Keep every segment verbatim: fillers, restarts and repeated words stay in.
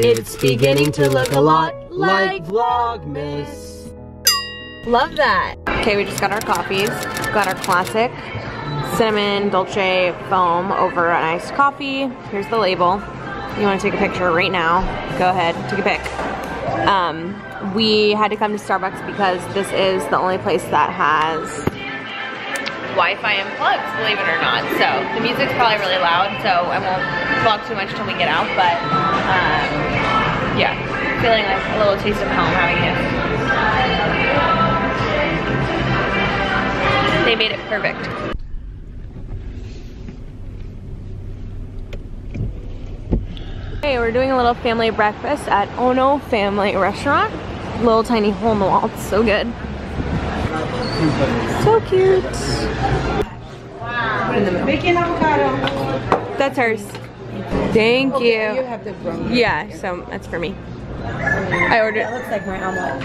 It's beginning to look a lot like Vlogmas. Love that. Okay, we just got our coffees. Got our classic cinnamon dolce foam over an iced coffee. Here's the label. You want to take a picture right now? Go ahead, take a pic. Um, we had to come to Starbucks because this is the only place that has Wi-Fi and plugs, believe it or not. So the music's probably really loud, so I won't vlog too much till we get out, but um, yeah, feeling like a little taste of home having it. They made it perfect. Okay, we're doing a little family breakfast at Ono Family Restaurant. Little tiny hole in the wall, it's so good. So cute. Wow. Bacon avocado. That's hers. Thank okay, you. You have the brown. Yeah, right, so that's for me. I ordered. That looks like my omelet.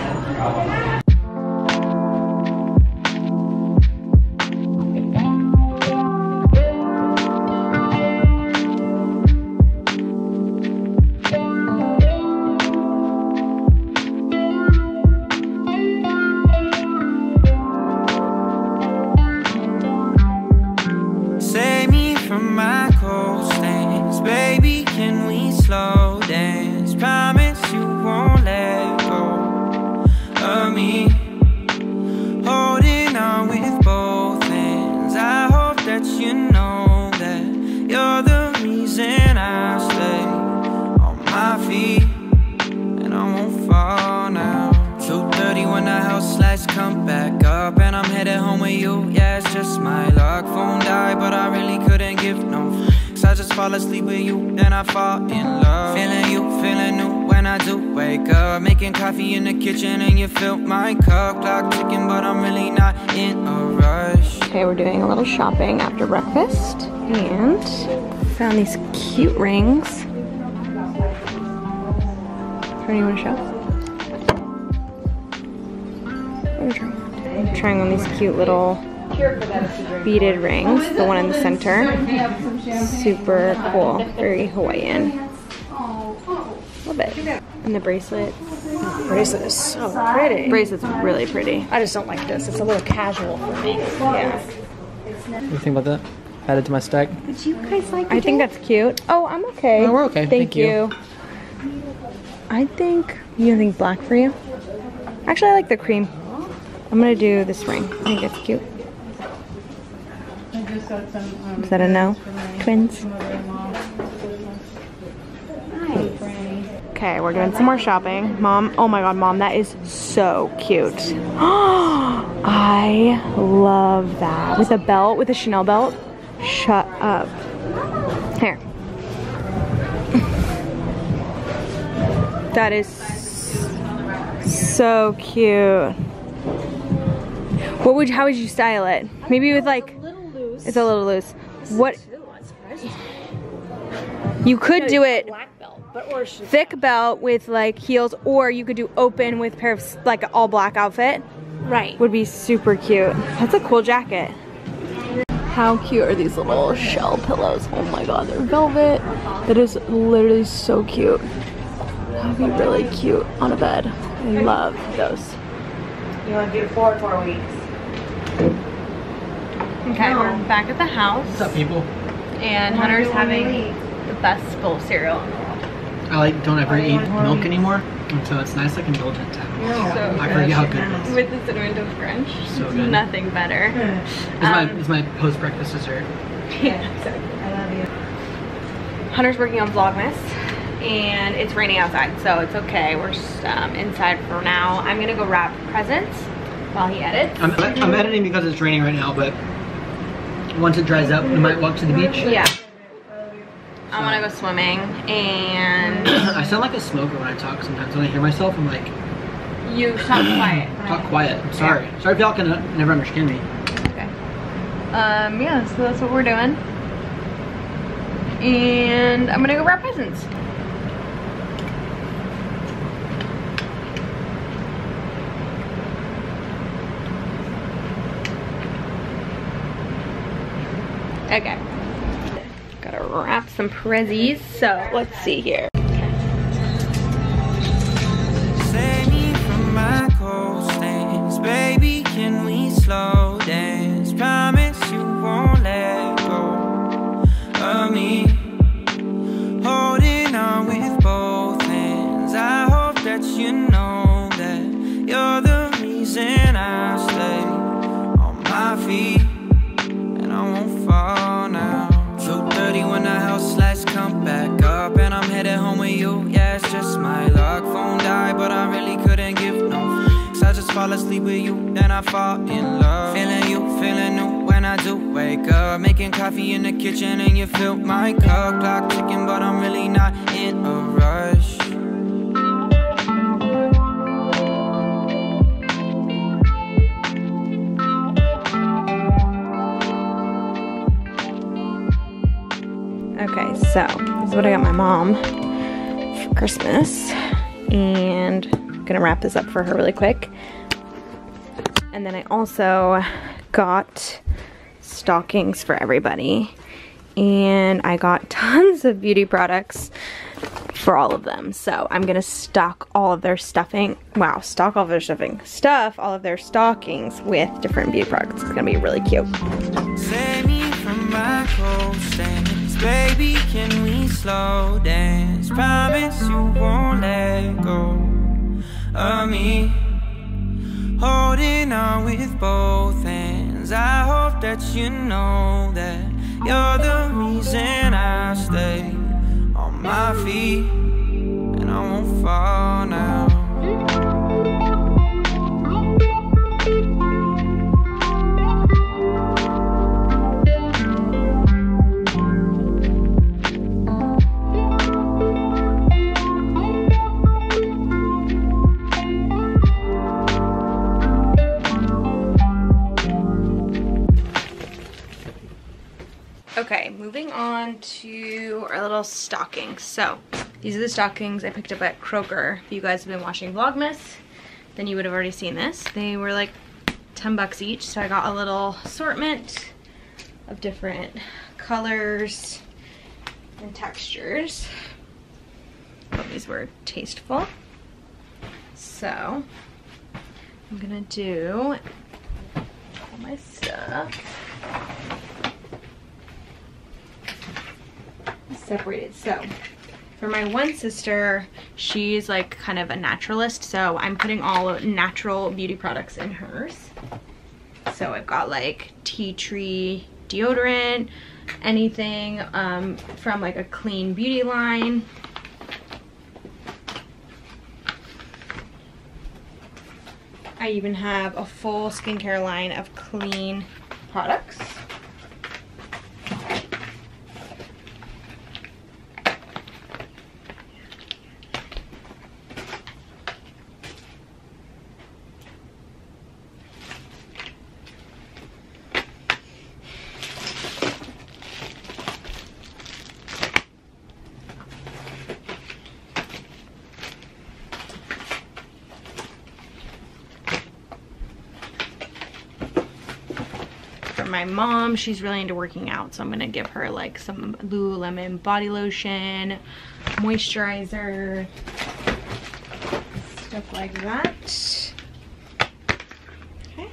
Fall asleep with you, then I fall in love. Feeling you, feeling new when I do wake up. Making coffee in the kitchen and you fill my cup. Clock ticking, but I'm really not in a rush. Okay, we're doing a little shopping after breakfast. And found these cute rings. Tony, you want to show us? We're trying, I'm trying on these cute little beaded rings, the one in the center. Super cool, very Hawaiian. Love it. And the bracelet. The bracelet is so pretty. The bracelet's really pretty. I just don't like this. It's a little casual for me. Yeah. What do you think about that? Add it to my stack. Would you guys like it? I think that's cute. Oh, I'm okay. No, we're okay. Thank, Thank you. you. I think you think black for you. Actually, I like the cream. I'm gonna do this ring. I think it's cute. Is that a no? Twins? Nice. Okay, we're doing some more shopping. Mom, oh my god, Mom, that is so cute. I love that. With a belt, with a Chanel belt. Shut up. Here. That is so cute. What would, how would you style it? Maybe with like, it's a little loose. What? You could do it thick belt with like heels, or you could do open with a pair of like an all black outfit. Right. Would be super cute. That's a cool jacket. How cute are these little shell pillows? Oh my god, they're velvet. That is literally so cute. That would be really cute on a bed. I love those. You want to do four four weeks. Okay, no. We're back at the house. What's up, people? And Hunter's having the best bowl of cereal in the world. I like don't ever eat milk anymore, and so it's nice like indulgent time. Yeah. So I forget how good it is. With the cinnamon toast crunch, so good. Nothing better. Yeah. It's, um, my, it's my post-breakfast dessert. Yeah, exactly. I love you. Hunter's working on Vlogmas, and it's raining outside, so it's okay. We're just, um, inside for now. I'm gonna go wrap presents while he edits. I'm, I'm editing because it's raining right now, but once it dries up, we might walk to the beach. Yeah. So. I want to go swimming, and I sound like a smoker when I talk sometimes. When I hear myself, I'm like... You talk quiet. Talk quiet. I'm sorry. Yeah. Sorry if y'all can never understand me. Okay. Um, yeah, so that's what we're doing. And I'm going to go wrap presents. Okay. Gotta wrap some prezzies. So let's see here. Save me from my cold stains, baby. Can we slow dance? Promise you won't let go of me. Holding on with both hands. I hope that you know that you're the reason I stay on my feet. And I won't fall now. two thirty when the house lights come back up. And I'm headed home with you. Yeah, it's just my luck. Phone died, but I really couldn't give no. Cause I just fall asleep with you. Then I fall in love. Feeling you, feeling new. When I do wake up, making coffee in the kitchen and you fill my cup. Clock ticking, but I'm really not in a rush. Okay, so this is what I got my mom for Christmas, and I'm gonna wrap this up for her really quick. And then I also got stockings for everybody, and I got tons of beauty products for all of them, so I'm gonna stock all of their stuffing wow stock all of their stuffing stuff all of their stockings with different beauty products. It's gonna be really cute. Save me from my cold stains, baby, can we slow dance? Promise you won't let go of me. Holding on with both hands, I hope that you know that you're the reason I stay on my feet, and I won't fall now. Okay, moving on to our little stockings. So, these are the stockings I picked up at Kroger. If you guys have been watching Vlogmas, then you would have already seen this. They were like ten bucks each, so I got a little assortment of different colors and textures. But these were tasteful. So, I'm gonna do all my stuff. Separated. So for my one sister, she's like kind of a naturalist, so I'm putting all natural beauty products in hers. So I've got like tea tree deodorant, anything um, from like a clean beauty line. I even have a full skincare line of clean products. My mom, she's really into working out, so I'm gonna give her like some Lululemon body lotion, moisturizer, stuff like that. Okay.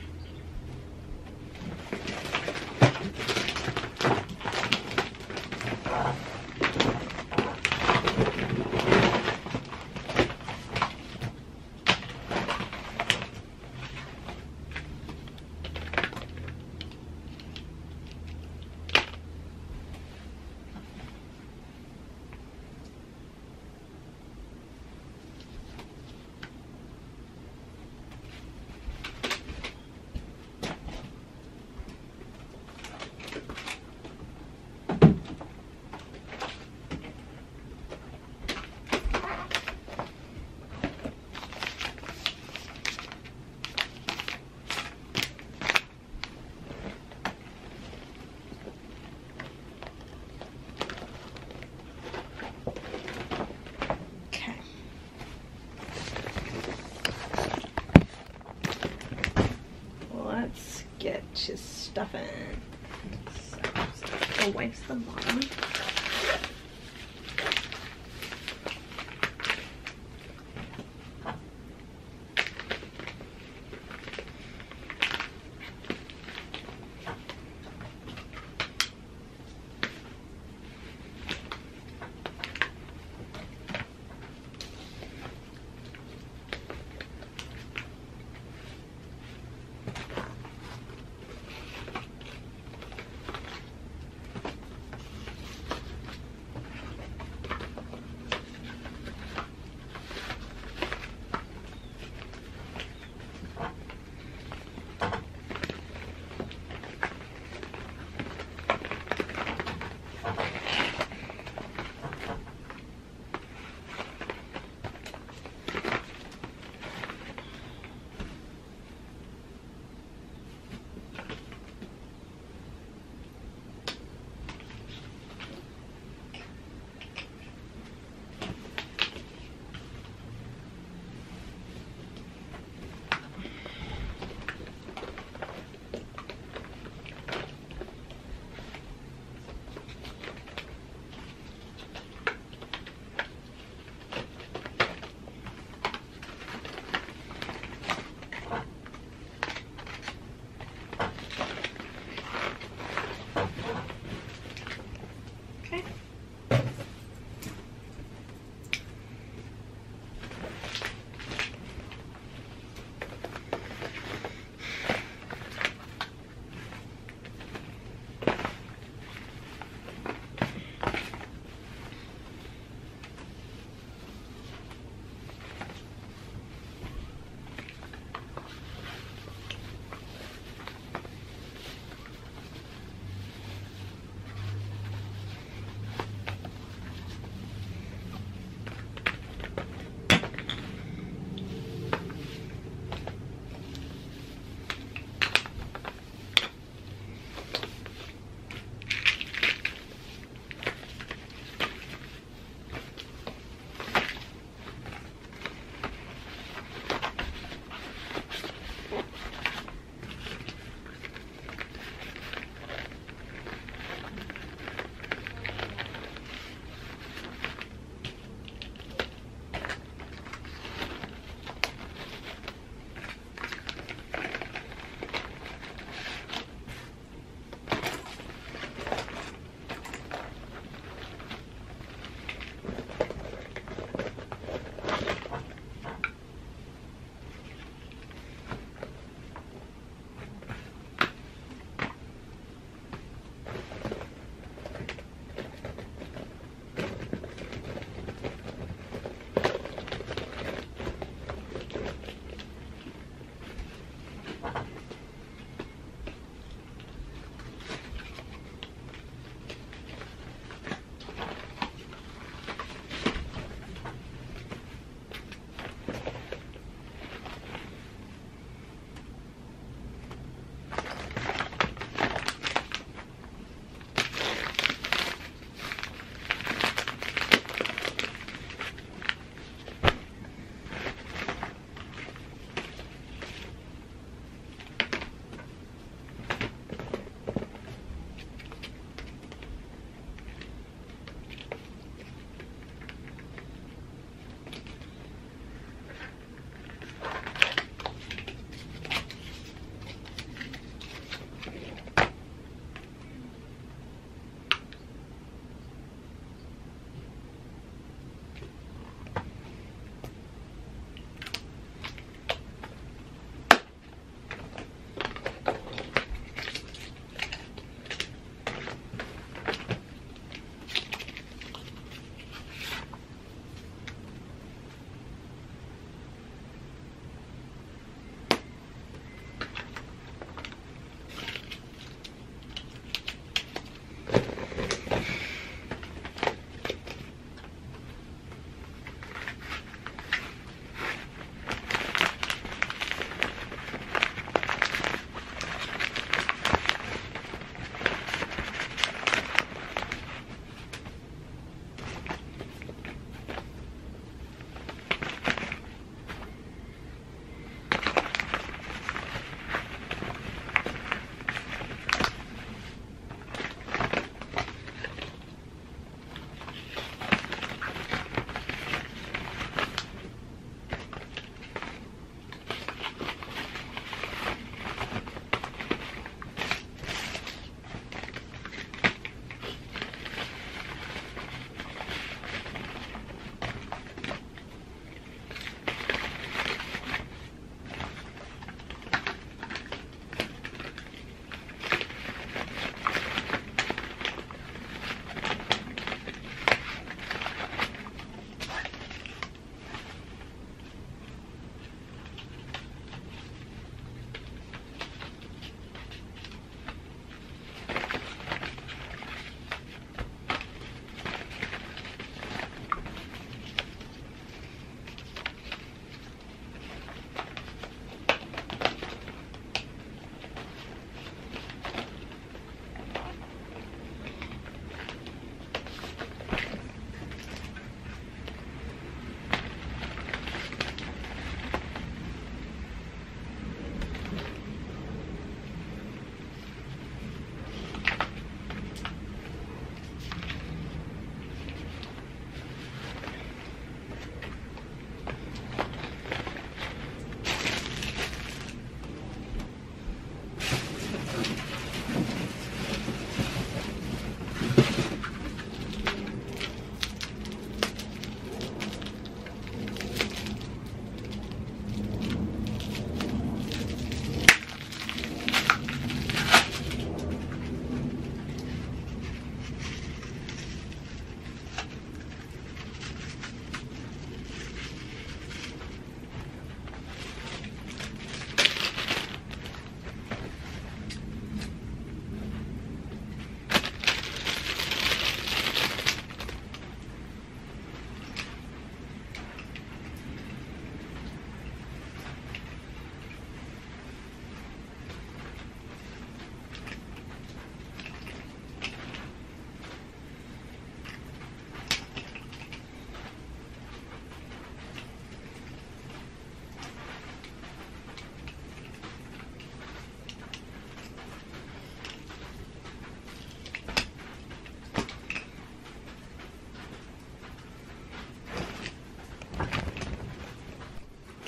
Get his stuff in. So, so. also wipes the bottom.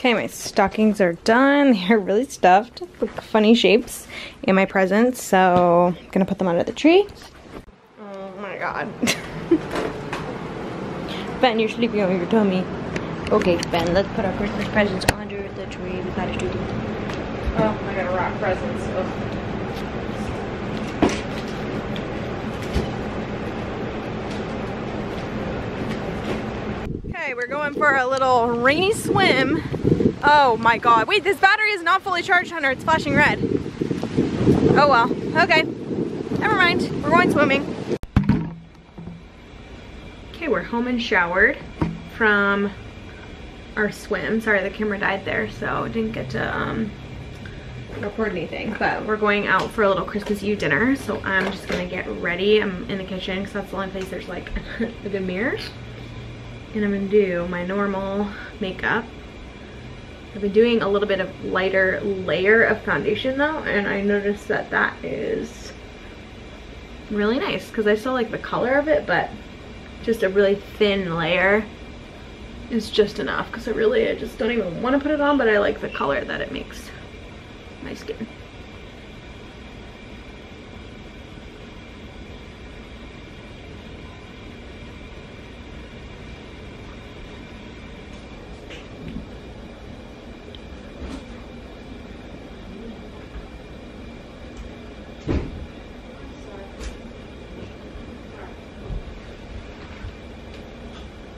Okay, my stockings are done. They're really stuffed, like funny shapes in my presents, so I'm gonna put them under the tree. Oh my god. Ben, you're sleeping on your tummy. Okay, Ben, let's put our Christmas presents under the tree. We gotta do these. Oh, I gotta wrap presents. Ugh. Okay, we're going for a little rainy swim. Oh my god. Wait, this battery is not fully charged, Hunter. It's flashing red. Oh well. Okay. Never mind. We're going swimming. Okay, we're home and showered from our swim. Sorry, the camera died there, so I didn't get to um, record anything. But we're going out for a little Christmas Eve dinner, so I'm just going to get ready. I'm in the kitchen because that's the only place there's like a good mirror. And I'm gonna do my normal makeup. I've been doing a little bit of lighter layer of foundation though, and I noticed that that is really nice because I still like the color of it, but just a really thin layer is just enough because I really, I just don't even want to put it on, but I like the color that it makes my skin.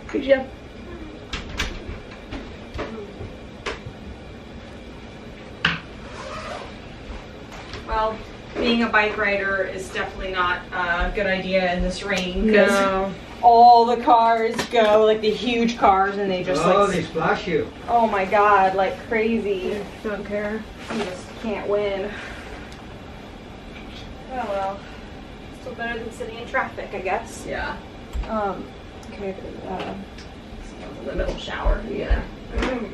Good job. Well, being a bike rider is definitely not a good idea in this rain. No. All the cars go, like the huge cars, and they just oh, like... Oh, they splash you. Oh my god, like crazy. I don't care. You just can't win. Oh well. Still better than sitting in traffic, I guess. Yeah. Um... Okay, uh, a little shower. Yeah. Mm.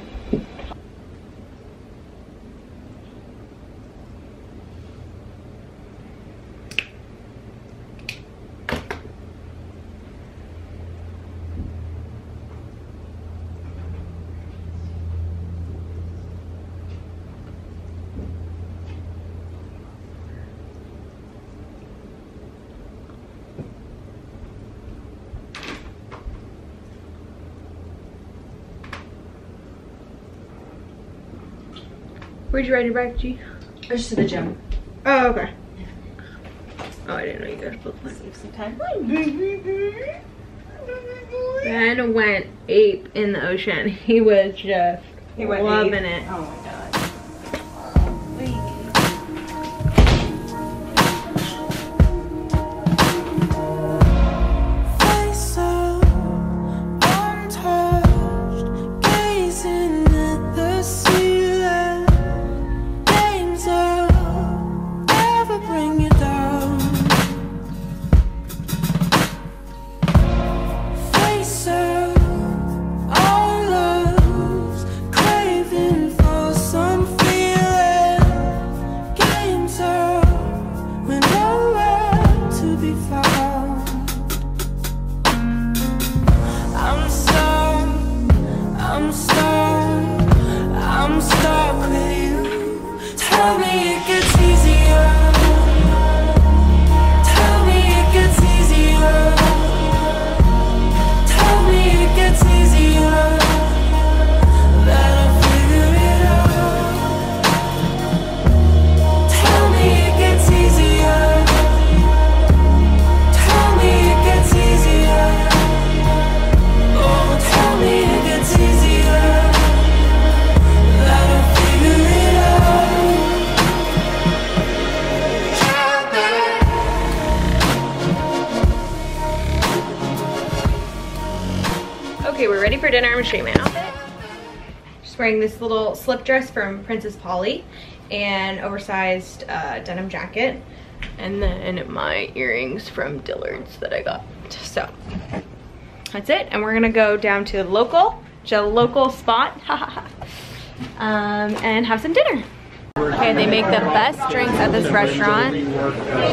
Where'd you ride your bike, G? I was just at the gym. Oh, okay. Yeah. Oh, I didn't know you guys both went. Save some time. Ben went ape in the ocean. He was just he went loving ape. it. Oh my god. Dinner, I'm gonna show you my outfit. Just wearing this little slip dress from Princess Polly and oversized uh, denim jacket, and then my earrings from Dillard's that I got. So that's it, and we're gonna go down to the local, to a local spot, um, and have some dinner. Okay, they make the best drinks at this restaurant.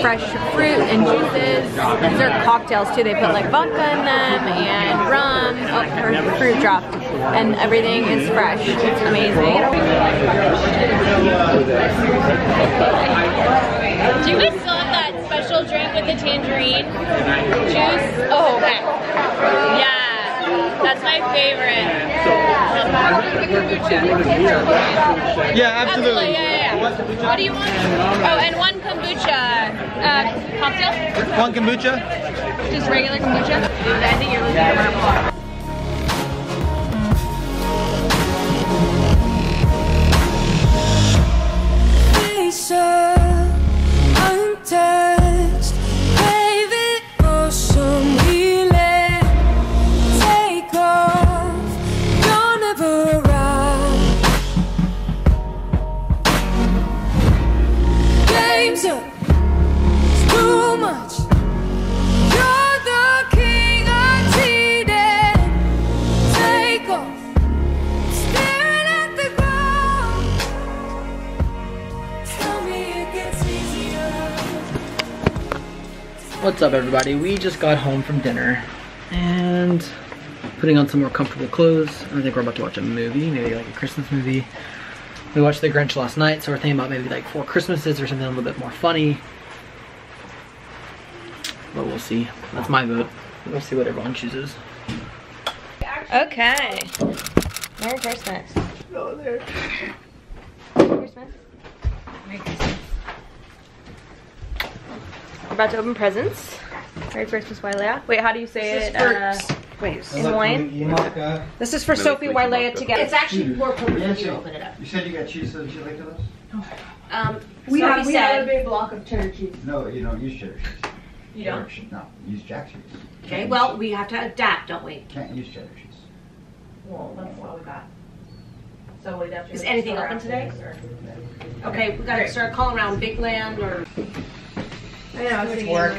Fresh fruit and juices. These are cocktails too. They put like vodka in them and rum. Oh, her fruit dropped. And everything is fresh. It's amazing. Do you guys still have that special drink with the tangerine juice? Oh, okay. Yeah. That's my favorite. Yeah, yeah, absolutely. Yeah, yeah, yeah. What do you want? Oh, and one kombucha uh, cocktail. One kombucha? Just regular kombucha. I think you're losing your marble. What's up, everybody? We just got home from dinner and putting on some more comfortable clothes. I think we're about to watch a movie, maybe like a Christmas movie. We watched The Grinch last night, so we're thinking about maybe like Four Christmases or something a little bit more funny. But we'll see. That's my vote. We'll see what everyone chooses. Okay. Merry Christmas. Oh, there. Merry Christmas. Merry Christmas. About to open presents. Merry Christmas, Wailea. Wait, how do you say this it? Is for, uh, wait, in Hawaiian? This is for no, Sophie, Wailea together. It's actually more appropriate to open it up. You said you got cheese, so did you like those? Oh. Um, we Sophie have we said, had a big block of cheddar cheese. No, you don't use cheddar cheese. You don't? Cheese. No, use jack cheese. Okay, Can't well, we have to adapt, don't we? Can't use cheddar cheese. Well, that's what we got. So we'd have to. Is anything open today? Yeah. Okay, we gotta Great. start calling around Big Land or. I know, it's work.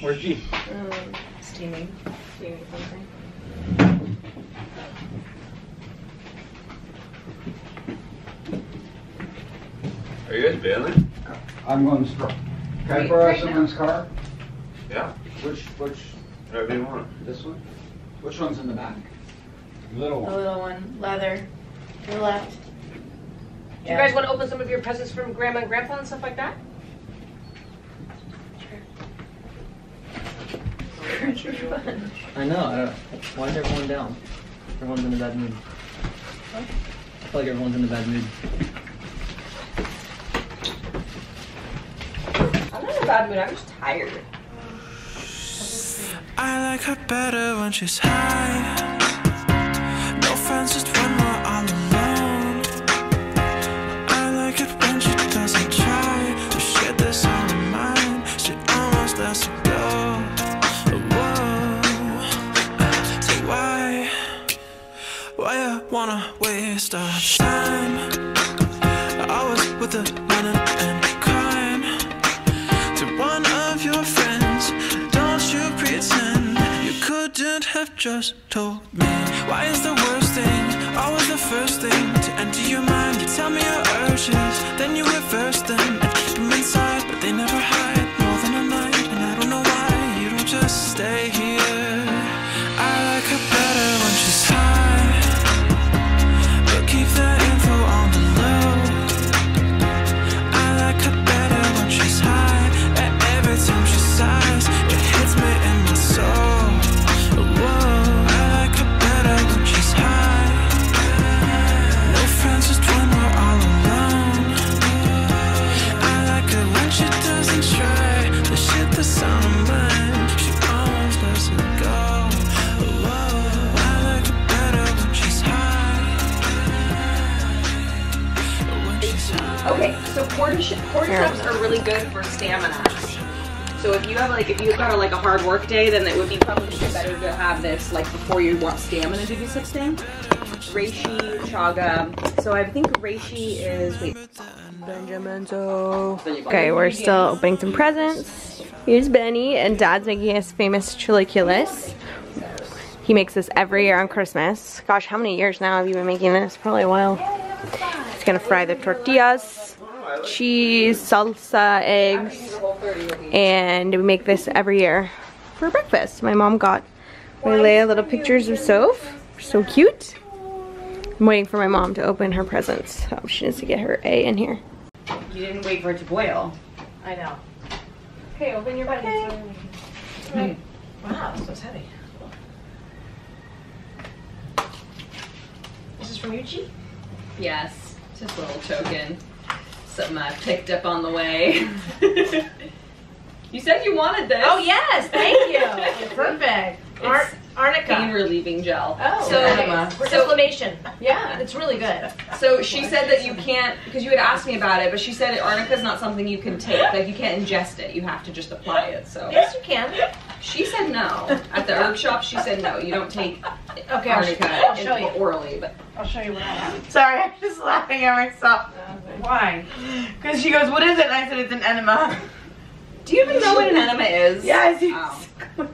Where's G? Um, steaming. Steaming something. Are you guys bailing? I'm going to Sprout. Can Wait, I borrow right someone's now. car? Yeah. Which, which? Whatever you want. This one? Which one's in the back? Little one. The little one. Leather. To the left. Yeah. Do you guys want to open some of your presents from Grandma and Grandpa and stuff like that? Sure. I know. I don't, why is everyone down? Everyone's in a bad mood. What? I feel like everyone's in a bad mood. I'm not in a bad mood. I'm just tired. I like her better when she's high. Just when we're all alone, I like it when she doesn't try to share this on her mind. She almost lets it go. Whoa. Say why, why I wanna waste our time. I was with a running and crying to one of your friends. Don't you pretend you couldn't have just told me. Why is the worst thing always the first thing to enter your mind? You tell me your urges, then you reverse them and keep them inside, but they never hide more than a night. And I don't know why you don't just stay here. I like her better when she's high, but keep that info on the low. I like her better when she's high, and every time she sighs, it hits me in my soul. Okay, so cordyceps are really good for stamina. So if you have like, if you've got a, like a hard work day, then it would be probably better to have this like before you want stamina to be sustained. Reishi, chaga. So I think reishi is, wait. Okay, we're still opening some presents. Here's Benny, and Dad's making his famous chilaquiles. He makes this every year on Christmas. Gosh, how many years now have you been making this? Probably a while. He's gonna fry the tortillas, cheese, salsa, eggs, and we make this every year for breakfast. My mom got Leia little pictures of Soph. So cute. I'm waiting for my mom to open her presents. Oh, she needs to get her A in here. You didn't wait for it to boil. I know. Okay, open your buttons. Okay. Right. Mm. Wow, so it's heavy. Is this from Yuchi? Yes, just a little token. Something I picked up on the way. You said you wanted this. Oh yes, thank you. It's perfect. Ar Arnica. Pain relieving gel. Oh, so, nice. so, so inflammation. Yeah, it's really good. So she said that you can't, because you had asked me about it, but she said Arnica is not something you can take. Like you can't ingest it. You have to just apply it. So yes, you can. She said no. At the herb shop, she said no. You don't take okay, Arnica I'll show you. orally. But I'll show you what I have. Sorry, I'm just laughing at myself. Why? Because she goes, "What is it?" And I said, "It's an enema." Do you even know what an enema is? Yes. Yeah, oh.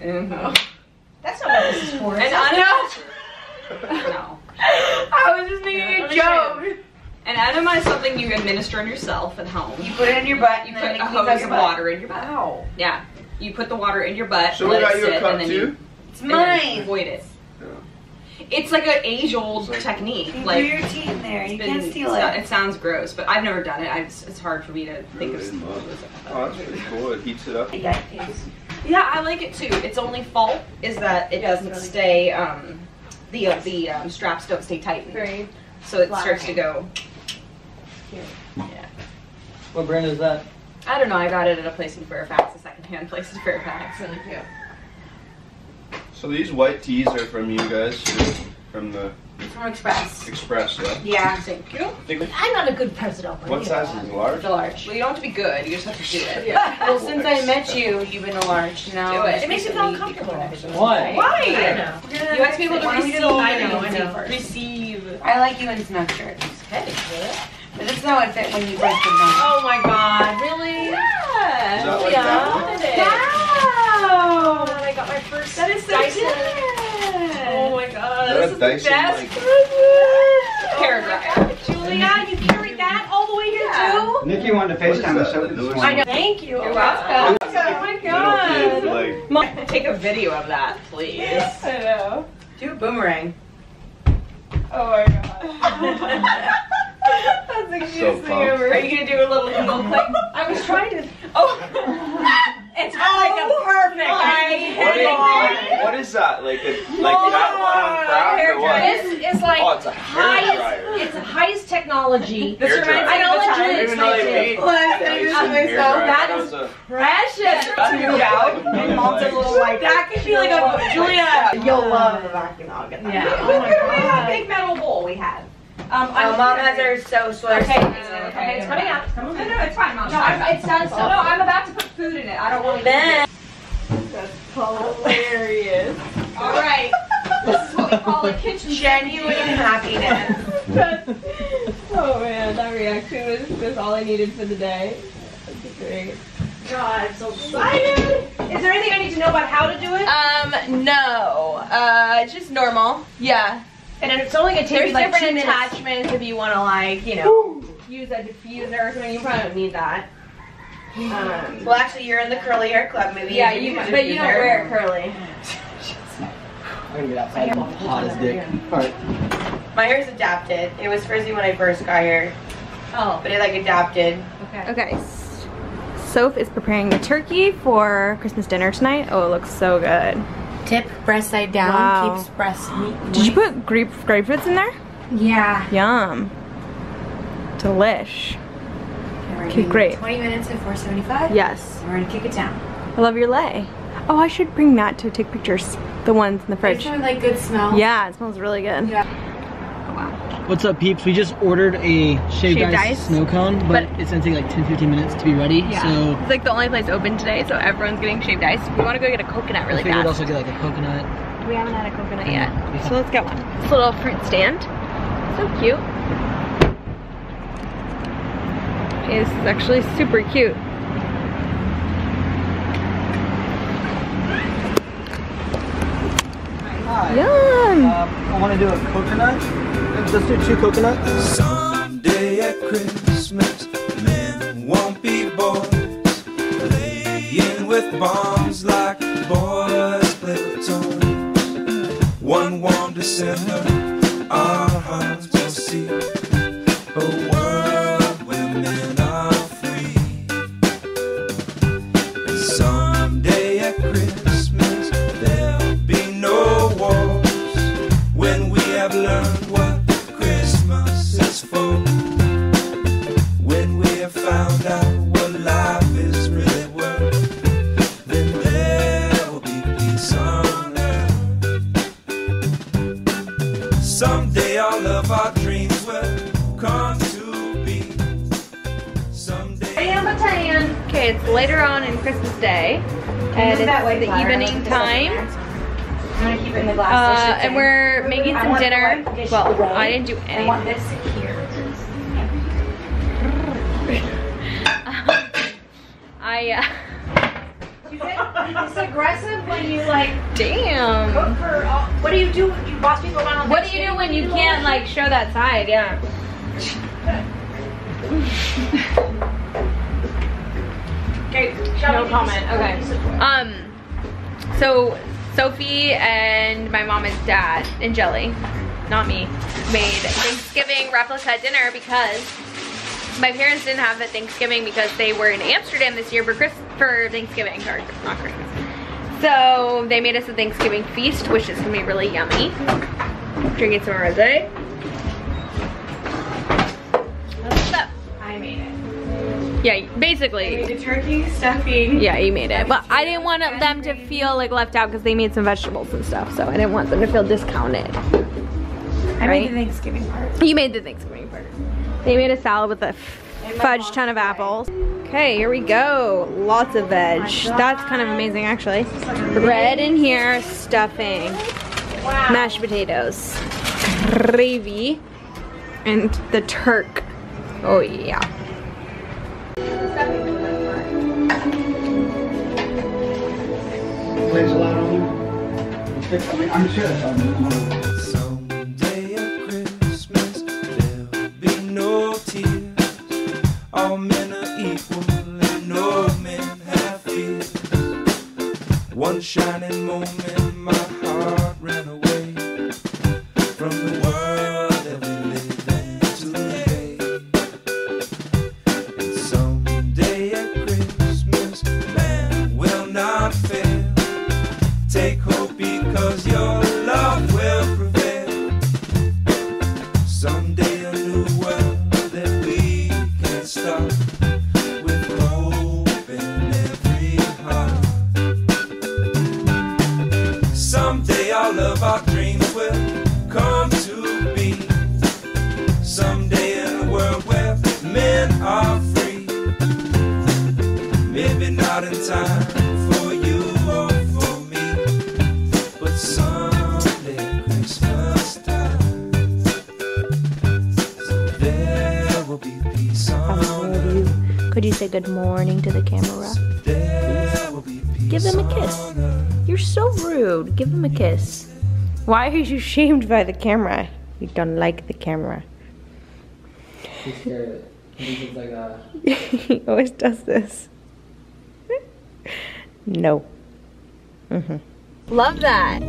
Mm-hmm. That's not what this is for. An enema? No. I was just making yeah, a joke. An enema is something you administer on yourself at home. You put it in your butt. You put a hose of water in your butt. Wow. Yeah. You put the water in your butt. So let it sit, and then you, it's mine. Avoid it. Yeah. It's like an age-old like, technique. You like, do your tea in there. You been, can't steal it. It sounds gross, but I've never done it. I just, it's hard for me to think really of. Something. Oh, that's pretty cool. It heats it up. Yeah. Yeah, I like it too. Its only fault is that it doesn't stay, um, the uh, the um, straps don't stay tightened. Very so it starts to go. Here. Yeah. What brand is that? I don't know. I got it at a place in Fairfax, a secondhand place in Fairfax. Really cute. So these white teas are from you guys, from the. It's from Express. Express, yeah. Yeah, thank you. I'm not a good president. What size is it? Large? Large. Well, you don't have to be good. You just have to do it. Yeah. Well, since I met you, you've been a large. Now it. It makes you feel uncomfortable. Why? Why? I know. Yeah, you like to be able to receive. I know. I know. Receive. I like you in snug shirts. Hey, but it's no fit when you break them down. Oh my God! Really? Yeah. Is that like yeah. That one? Wow! And I got my first. That is so cute. Oh my God, this is the best like paragraph. Julia, you carried that all the way here yeah. too? Nikki wanted to FaceTime the show this morning. I know. Thank you. You're welcome. Oh my God. Kid, like. Take a video of that, please. I know. Do a boomerang. Oh my God. That's the cutest so thing ever. Are you going to do a little eagle thing? I was trying to. Oh. It's oh, like a perfect. What, what is that? Like a like oh, that one on craft or what? This is like oh, it's highest. It's highest technology. This hair reminds me of the time. That is precious. That could be like a Julia. You'll love the vacuum. I'll get that. Yeah. Look at the big metal bowl we had. Um, oh, Mom has her so sweaty. Okay, okay, okay, it's coming out. It's coming out. No, no, it's fine, Mom. No, I'm, it sounds so. No, I'm about to put food in it. I don't want to. That's hilarious. All right, this is what we call a kitchen. Genuine happiness. That's, oh man, that reaction was, was all I needed for the day. That's great. God, I'm so excited. Is there anything I need to know about how to do it? Um, no. Uh, just normal. Yeah. And it's only gonna take you like two minutes. There's different attachments if you want to like, you know, Ooh. use a diffuser or something. You probably don't need that. Um, well, actually, you're in the Curly Hair Club movie. Yeah, you, but diffuser. You don't wear it curly. I'm gonna get outside. I'm hot as dick. Yeah. All right. My hair's adapted. It was frizzy when I first got here. Oh. But it like adapted. Okay. Okay. Soph is preparing the turkey for Christmas dinner tonight. Oh, it looks so good. Tip breast side down, wow. Keeps breast meat. Did you put grape grapefruits in there? Yeah. Yum. Delish. Okay, great. twenty minutes at four seventy-five. Yes. And we're gonna kick it down. I love your lei. Oh, I should bring that to take pictures. The ones in the fridge. It's like good smell. Yeah, it smells really good. Yeah. Oh, wow. What's up, peeps? We just ordered a shaved, shaved ice, ice snow cone, but, but it's gonna take like ten to fifteen minutes to be ready. Yeah. So it's like the only place open today, so everyone's getting shaved ice. We want to go get a coconut really fast. We would also get like a coconut. We haven't had a coconut yet, yeah. So let's get one. This little fruit stand, so cute. Okay, this is actually super cute. don't want to do a coconut. Let's do two coconuts. Someday at Christmas, men won't be boys, playing with bombs like boys play with toys. One warm December, our hearts will see a world where men are free. And someday at Christmas, there'll be no wars when we have learned what Christmas is for, when we have found out what life is really worth, then there'll be peace on earth. Someday all of our dreams will come to be. Someday. And a tan. Okay, it's later on in Christmas Day, and, and it's that way, the flower. Evening time. I'm gonna keep it in the glass. Uh, and we're making some I dinner. Well, away. I didn't do anything. I want this here. I, uh... You get, it's aggressive when you, like... Damn! Cook for all, what do you do when you boss people around? What do you do when you can't, like, show that side? Yeah. Okay, no comment. Okay. Um, so... Sophie and my mom and dad and Jelly, not me, made Thanksgiving replica dinner because my parents didn't have a Thanksgiving because they were in Amsterdam this year for Christmas, for Thanksgiving, or not Christmas. So they made us a Thanksgiving feast, which is gonna be really yummy. Drinking some rosé. What's up? I made it. Yeah, basically. I made the turkey stuffing. Yeah, you made it, but I didn't want them to feel like left out because they made some vegetables and stuff, so I didn't want them to feel discounted. I right? made the Thanksgiving part. You made the Thanksgiving part. They made a salad with a fudge ton of pie. Apples. Okay, here we go. Lots of veg. Oh, that's kind of amazing, actually. Like bread in here, stuffing, wow. Mashed potatoes, gravy, and the turk. Oh yeah. Plays a lot on you. I mean, I'm sure that's on you. Someday at Christmas, there'll be no tears. All men are equal and no men have fears. One shining moment, my heart ran away from the world that we live in today. And someday at Christmas, man will not fail. Take hope because your love will prevail. Someday a new world that we can start with hope in every heart. Someday all of our dreams will come to be. Someday in a world where men are free. Maybe not in time. Could you say good morning to the camera? Give him a kiss. You're so rude. Give him a kiss. Why are you shamed by the camera? You don't like the camera. He's scared. He's like a... He always does this. No. Mm-hmm. Love that.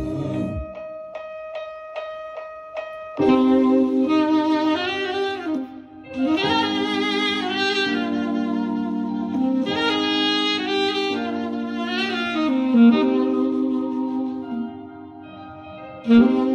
Mm-hmm.